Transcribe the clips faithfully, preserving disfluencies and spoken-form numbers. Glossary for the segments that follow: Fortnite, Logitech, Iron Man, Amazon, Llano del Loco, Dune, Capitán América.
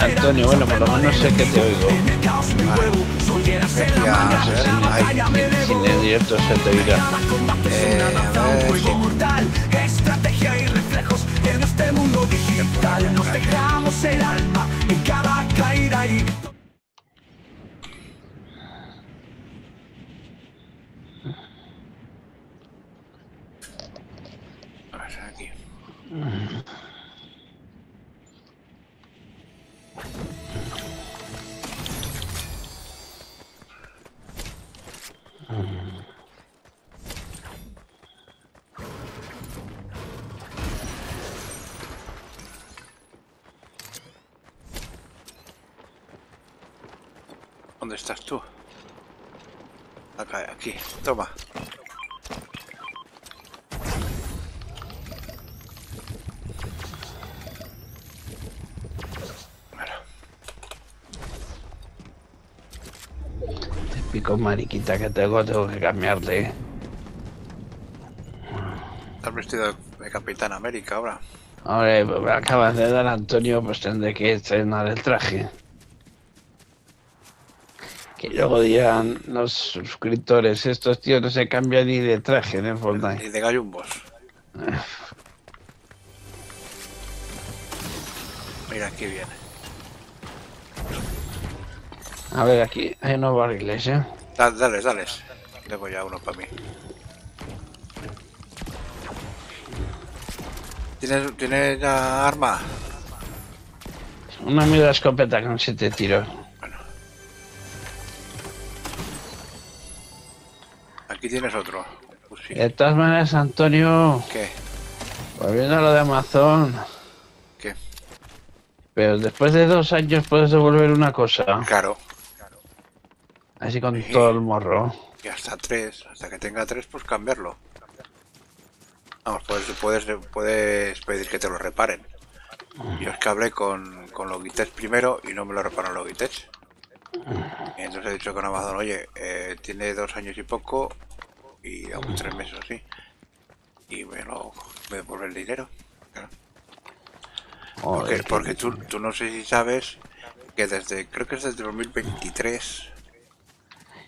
Antonio, bueno, por lo menos sé que te oigo. Sin el directo se te oirá. Estrategia y reflejos en este mundo digital. Nos dejamos el alma en cada caída y... ¿Dónde estás tú? Acá, aquí, toma. Típico mariquita que tengo, tengo que cambiarte. ¿Estás vestido de Capitán América ahora? Hombre, me acabas de dar, Antonio, pues tendré que estrenar el traje. Que luego dirán los suscriptores, estos tíos no se cambian ni de traje en el Fortnite. Ni de gallumbos. Mira, aquí viene. A ver, aquí hay unos barriles, ¿eh? Dale, dale, dale. Tengo ya uno para mí. ¿Tienes, ¿tienes la arma? Una mierda escopeta con siete tiros. Aquí tienes otro. Pues sí. De todas maneras, Antonio. ¿Qué? Volviendo a lo de Amazon. ¿Qué? Pero después de dos años puedes devolver una cosa. Claro. claro. Así con sí. todo el morro. Y hasta tres. Hasta que tenga tres, pues cambiarlo. Vamos, puedes, puedes, puedes pedir que te lo reparen. Yo es que hablé con, con Logitech primero y no me lo reparó Logitech. Y entonces he dicho con Amazon, oye, eh, tiene dos años y poco. Y aún tres meses así. Y me lo me devuelve el dinero. Claro. Porque, porque tú, tú no sé si sabes que desde, creo que es desde dos mil veintitrés.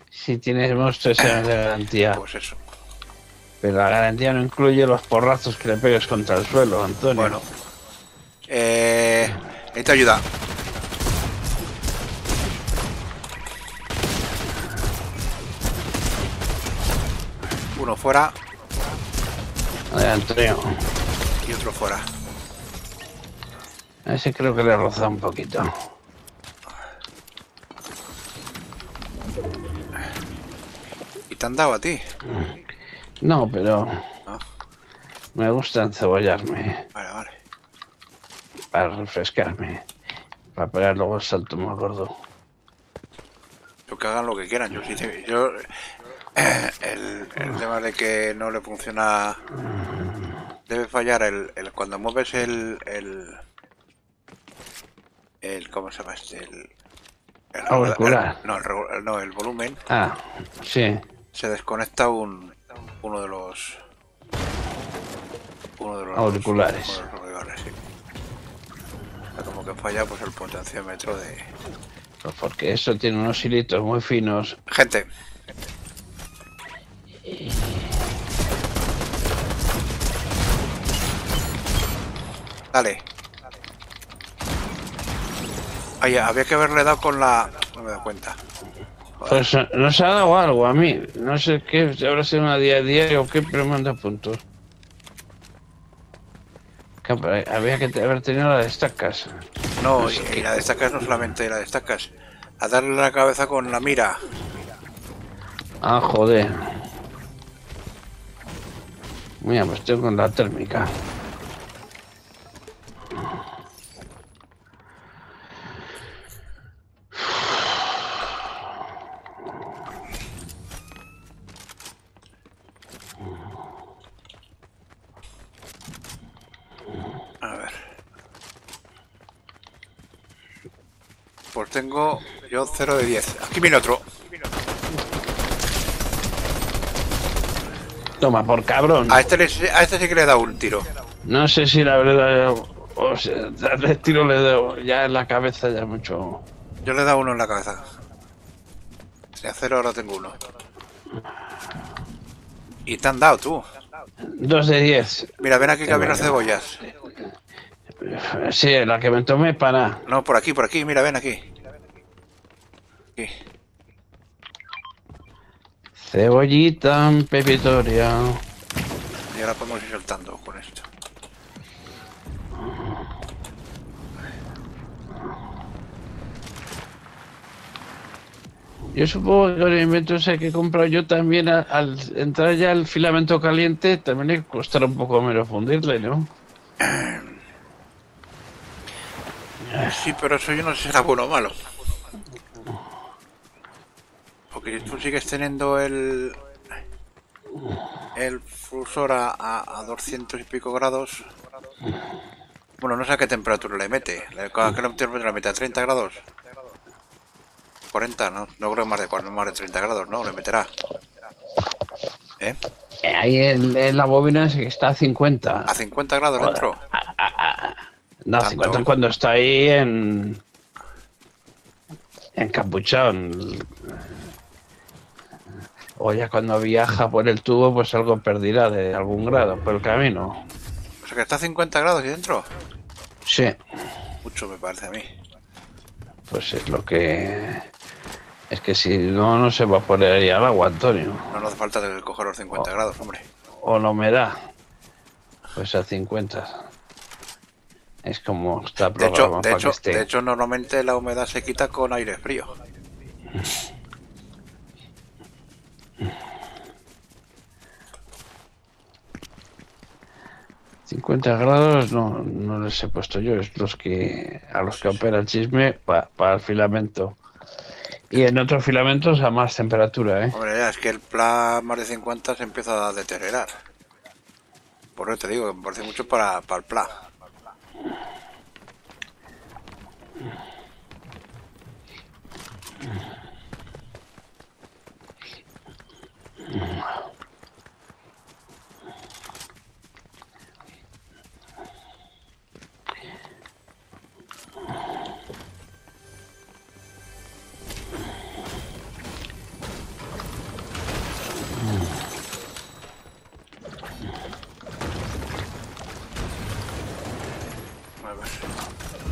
Si tienes monstruos en la garantía. Pues eso. Pero la garantía no incluye los porrazos que le pegues contra el suelo, Antonio. Bueno. Eh. Necesito ayuda. Uno fuera. Adelanteo. Y otro fuera. A ese creo que le rozó un poquito. ¿Y te han dado a ti? No, pero... ¿No? Me gusta encebollarme. Vale, vale. Para refrescarme. Para pegar luego el salto más gordo. Yo que hagan lo que quieran. Yo sí te... Yo... El, el tema de que no le funciona, debe fallar el, el cuando mueves el, el, el ¿cómo se llama este? El, el auricular. El, no, el, no, el volumen. Ah, sí. Se desconecta un uno de los uno de los auriculares. Uno de los auriculares, sí. O sea, como que falla pues el potenciómetro de. Pues porque eso tiene unos hilitos muy finos. Gente. Dale. Oye, había que haberle dado con la... No me he dado cuenta. Joder. Pues nos ha dado algo a mí. No sé qué, si habrá sido una día a día o qué, pero me han dado puntos. Había que haber tenido la de estacas. No, no sé y, y la de estacas no solamente la de estacas. A darle la cabeza con la mira. Ah, joder. Mira, pues estoy con la térmica. A ver. Pues tengo yo cero de diez. Aquí viene otro. Toma, por cabrón. A este, le, a este sí que le he dado un tiro. No sé si la verdad, o sea, tres tiros le doy ya en la cabeza, ya mucho. Yo le he dado uno en la cabeza. De acero ahora tengo uno. Y te han dado, tú. Dos de diez. Mira, ven aquí que había unas cebollas. Sí, la que me tomé para... No, por aquí, por aquí, mira, ven aquí. Aquí. Cebollita pepitoria. Y ahora podemos ir saltando con esto. Yo supongo que el invento ese que he comprado yo también, al, al entrar ya el filamento caliente, también le costará un poco menos fundirle, ¿no? Sí, pero eso yo no sé si era bueno o malo. Porque tú sigues teniendo el el fusor a, a, a doscientos y pico grados. Bueno, no sé a qué temperatura le mete. ¿A qué temperatura le mete? ¿A treinta grados? cuarenta, no, no creo más de cuarenta, más de treinta grados, no, le meterá. ¿Eh? Ahí en, en la bobina está a cincuenta. ¿A cincuenta grados Joder. Dentro? A, a, a. No, a cincuenta cuando está ahí en... en capuchón. O ya cuando viaja por el tubo, pues algo perderá de algún grado por el camino. O sea que está a cincuenta grados y dentro. Sí. Mucho me parece a mí. Pues es lo que... Es que si no, no se evaporaría el agua, Antonio. No, no hace falta de coger los cincuenta grados, hombre. O la humedad. Pues a cincuenta. Es como está programado para que esté. De hecho, normalmente la humedad se quita con aire frío. cincuenta grados no, no les he puesto yo, es los que a los que opera el chisme para pa el filamento. Y en otros filamentos a más temperatura, ¿eh? Hombre, ya, es que el plan más de cincuenta se empieza a deteriorar. Por eso te digo, que me parece mucho para, para el plan.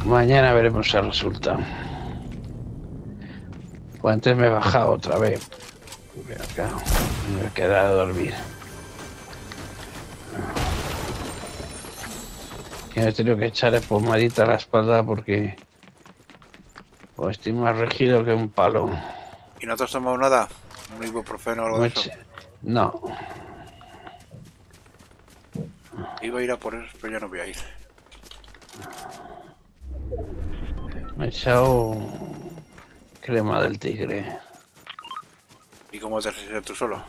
Mañana veremos el resultado. Pues antes me he bajado otra vez. Acá me he quedado a dormir. Y me he tenido que echar pomadita a la espalda porque... Pues estoy más regido que un palo. ¿Y no te has tomado nada? ¿Un ibuprofeno o algo de eso? No. Iba a ir a por eso, pero ya no voy a ir. Me he echado crema del tigre. ¿Y cómo te haces tú solo?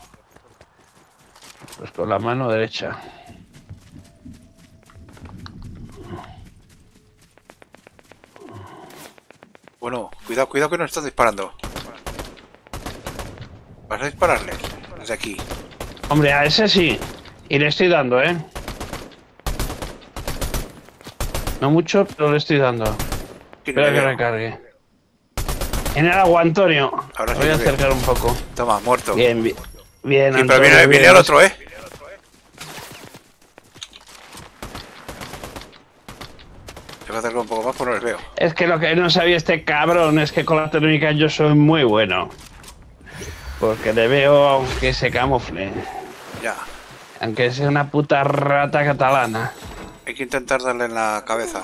Pues con la mano derecha. Bueno, cuidado, cuidado que nos estás disparando. ¿Vas a dispararle? Desde aquí. Hombre, a ese sí. Y le estoy dando, ¿eh? No mucho, pero le estoy dando. Espera que recargue. En el agua, Antonio. Ahora sí voy a acercar bien. Un poco. Toma, muerto. Bien, bien. bien sí, Antonio, pero viene, viene el otro, ¿eh? Te voy a acercar un poco más porque no les veo. Es que lo que no sabía este cabrón es que con la térmica yo soy muy bueno. Porque le veo aunque se camufle. Ya. Aunque sea una puta rata catalana. Hay que intentar darle en la cabeza.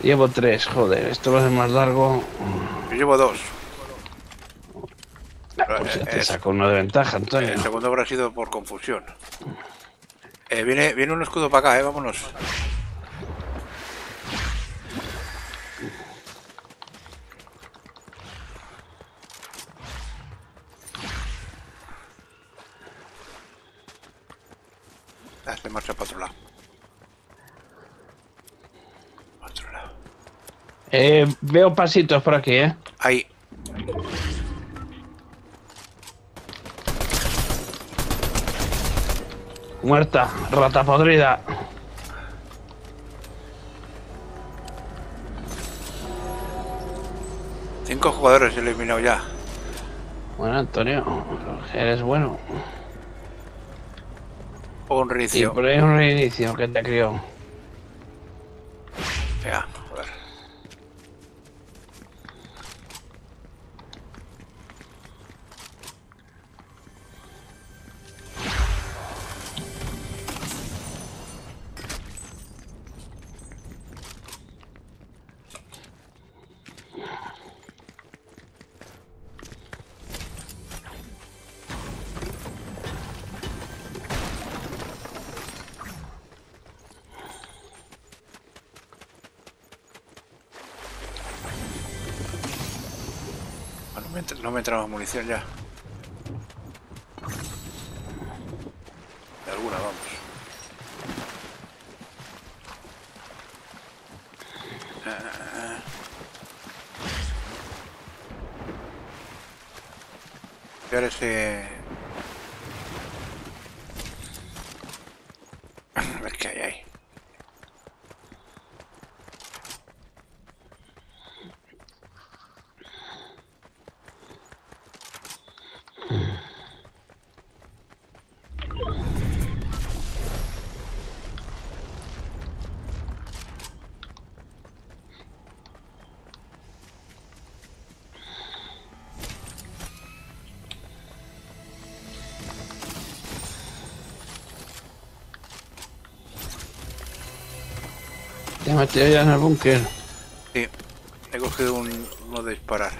Llevo tres, joder, esto va a ser más largo. Yo llevo dos. Ah, pues ya te saco una de ventaja, Antonio. El segundo habrá sido por confusión. Eh, viene, viene un escudo para acá, eh, vámonos. Hazle marcha para otro lado. Eh, veo pasitos por aquí, ¿eh? Ahí. Muerta, rata podrida. Cinco jugadores eliminado ya. Bueno, Antonio, eres bueno. Un reinicio. Siempre hay un reinicio que te crió. Venga, joder. No me entra más munición ya. De alguna, vamos. Ah. Y ahora ese... A ver qué hay ahí. Te metí allá en el búnker. Sí, he cogido un, uno de disparar.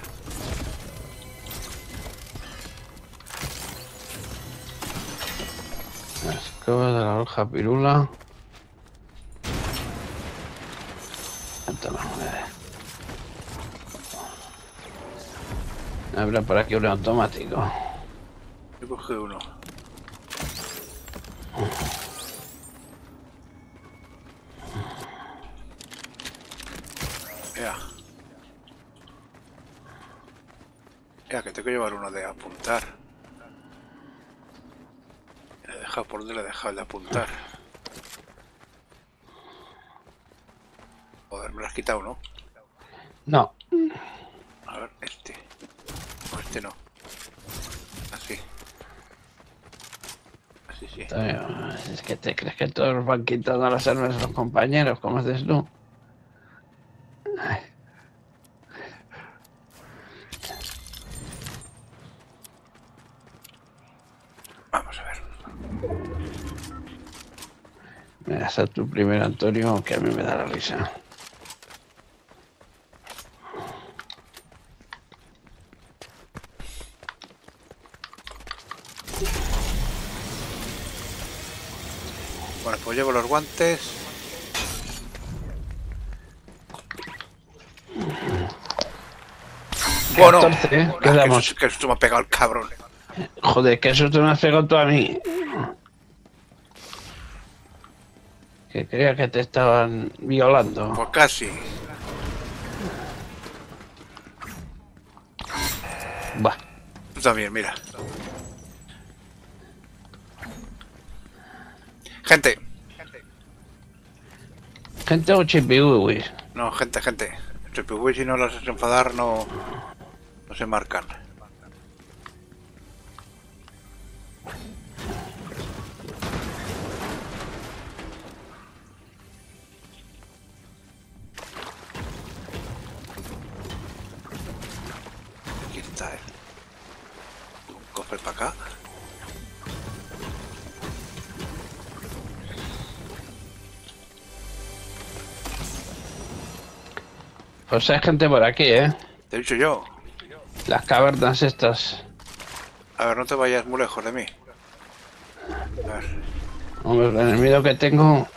Las escobas de la hoja pirula. Habrá por aquí un automático. He cogido uno. Ya, que tengo que llevar uno de apuntar. Le he dejado, ¿por dónde le he dejado el de apuntar? Joder, me lo has quitado, ¿no? No. A ver, este. O este no. Así. Así, sí. Es que te crees que todos nos van quitando las armas a los compañeros, ¿cómo haces tú? A tu primer Antonio, que a mí me da la risa. Bueno, pues llevo los guantes. Bueno, ¿eh? Quedamos. Que esto me ha pegado el cabrón. Joder, que eso te me has pegado tú a mí. Que creía que te estaban violando. Pues casi. Va. Tú también, mira. Gente. Gente. Gente o chipiwiwis. No, gente, gente. Chipiwiwis, si no los haces enfadar, no, no se marcan. Pues hay gente por aquí, ¿eh? Te he dicho yo. Las cavernas estas. A ver, no te vayas muy lejos de mí. A ver. Hombre, el miedo que tengo...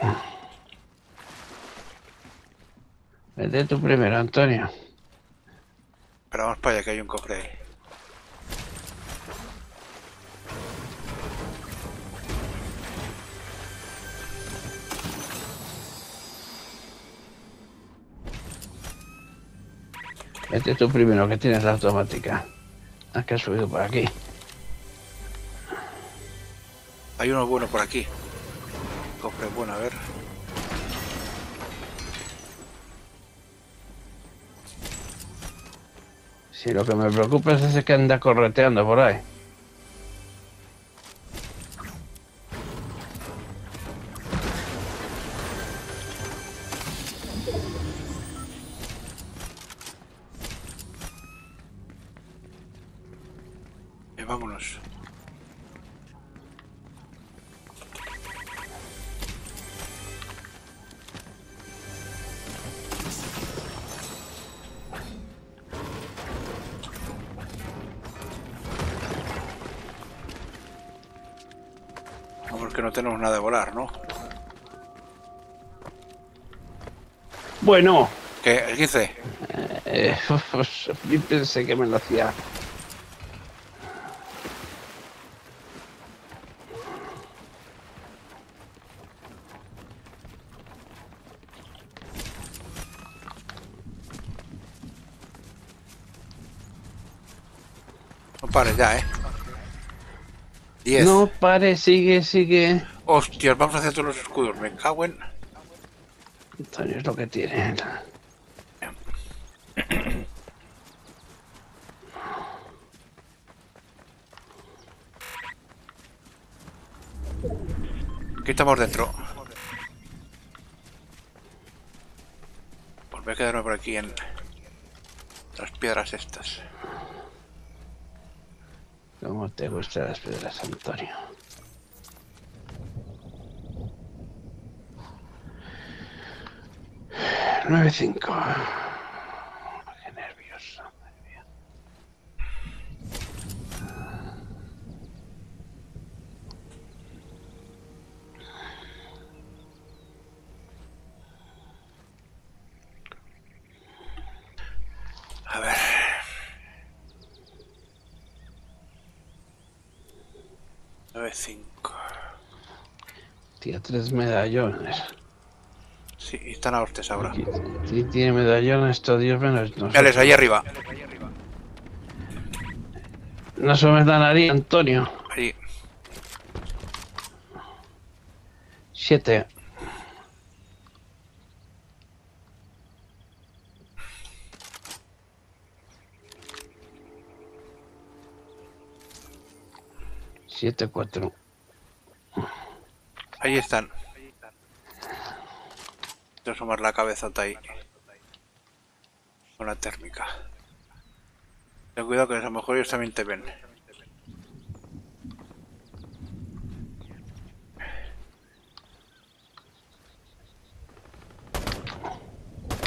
Vete tú primero, Antonio. Pero vamos para allá, que hay un cofre ahí. Este es tu primero, que tienes la automática. Es que has subido por aquí. Hay uno bueno por aquí. pero bueno, a ver. Sí, lo que me preocupa es ese que anda correteando por ahí. Tenemos nada de volar, ¿no? Bueno. ¿Qué? ¿Qué hice? Eh, pues, pensé que me lo hacía. No pares ya, ¿eh? diez. No pare, sigue, sigue. Hostias, vamos a hacer todos los escudos, me cago en... Esto es lo que tienen. Aquí estamos dentro. Pues voy a quedarme por aquí en las piedras estas. ¿Cómo te gustan las piedras, Antonio? nueve cinco. Qué nervioso, madre mía. A ver. nueve cinco. Tía, tres medallones. Sí, están a hostias ahora. Sí, tiene medallones, todo Dios menos nosotros. Dale, ahí arriba. No se me da nadie, Antonio. Ahí. siete. siete cuatro. Ahí están. Voy a asomar la cabeza hasta ahí. Con la térmica. Ten cuidado que a lo mejor ellos también te ven.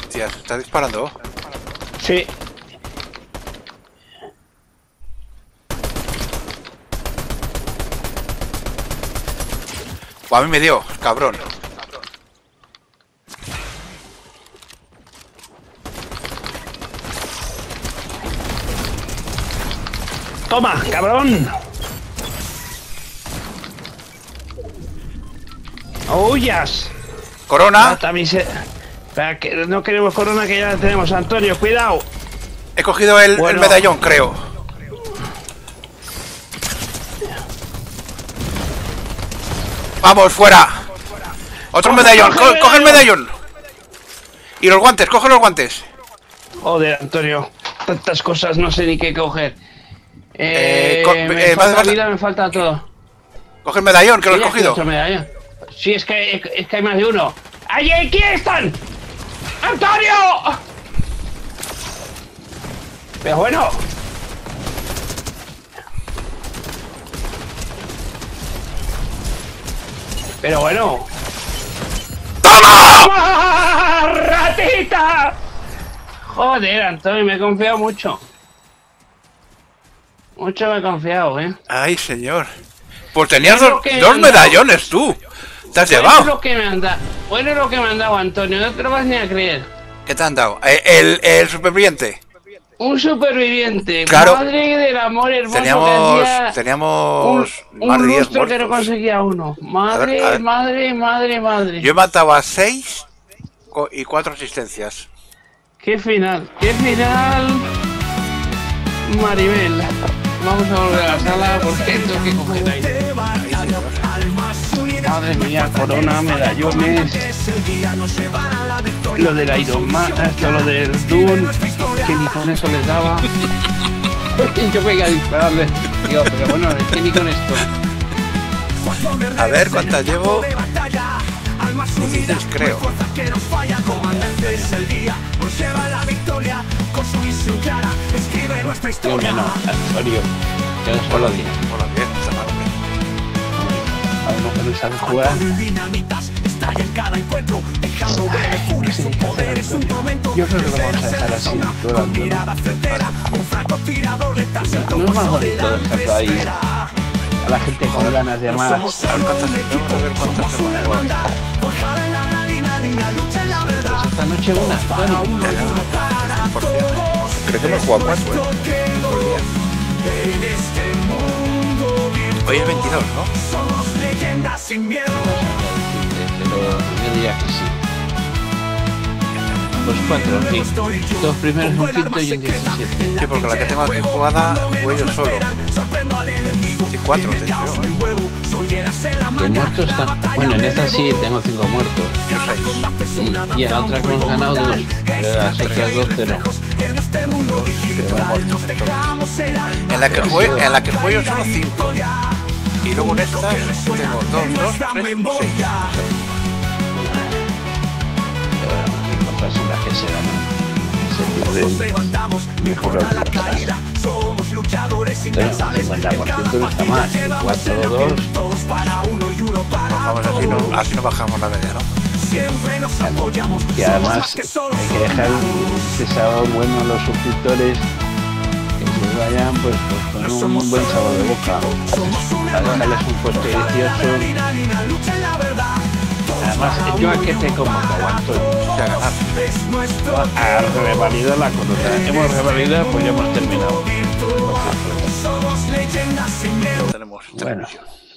Hostia, ¿se está disparando? Sí. A mí me dio, cabrón. Toma, cabrón. ¡Huyas! Corona. Se... Para que no queremos corona, que ya la tenemos, Antonio. Cuidado. He cogido el, bueno, el medallón, creo. Vamos, fuera. Otro medallón. Co coge el medallón. Y los guantes, coge los guantes. Joder, Antonio. Tantas cosas, no sé ni qué coger. Eh, eh, me, eh, falta más, vida, más... me falta todo. Coge el medallón, que sí, lo he cogido. Sí, es que, es, es que hay más de uno. ¡Allí! ¿Quién están? ¡Antonio! Pero bueno. Pero bueno. ¡Toma! ¡Oh, ratita! Joder, Antonio, me he confiado mucho. Mucho me he confiado, ¿eh? Ay, señor. Pues tenías bueno, dos, dos medallones, tú. Te has bueno llevado. Lo que me han da... Bueno, lo que me han dado, Antonio. No te lo vas ni a creer. ¿Qué te han dado? El, el, el superviviente. Un superviviente. Claro. Madre del amor hermoso. Teníamos, que hacía teníamos un, más un de diez que no conseguía uno. Madre, a ver, a ver. madre, madre, madre. Yo he matado a seis y cuatro asistencias. Qué final, qué final, Maribel. Vamos a volver a la sala porque tengo que comer ahí. madre mía, corona, medallones, lo del Iron Man, esto, lo del Dune, que ni con eso les daba. Yo voy a dispararle, digo, pero bueno, es que ni con esto. A ver cuántas llevo. Dos, creo. Yo menos, Antonio. Yo no solo diez. Por los diez, está mal. A ver, no pueden saber jugar. Yo creo que lo vamos a dejar así, durante. No es más bonito dejarlo ahí. A la gente con ganas de amar. A ver cuántas se van a jugar. Esta noche una, Tony. Creo que hemos jugado más, güey. Hoy es veintidós, ¿no? Somos leyendas sin miedo. Yo diría que sí. Los cuatro, sí. Dos primeros, un quinto y un diecisiete. Sí, porque la que tengo aquí jugada fue yo solo. Y cuatro, te creo. De muertos está... Bueno, en esta sí tengo cinco muertos. Y, y en la otra que hemos ganado dos. Pero las otras dos cero. En la que fue, en la que fue yo solo cinco. Y luego en esta tengo dos, dos, tres, seis. cincuenta por ciento no está mal, cuatro dos. Vamos, así no, así no bajamos la media, ¿no? Y además hay que dejar que sean buenos los suscriptores, que se vayan pues, pues con un buen sabor de boca, a dejarles un puesto delicioso. Además, yo a que te como te aguanto, o sea, ganar. A revalidar la conducta. Hemos revalidado, pues ya hemos terminado. Somos leyendas sin miedo. Bueno.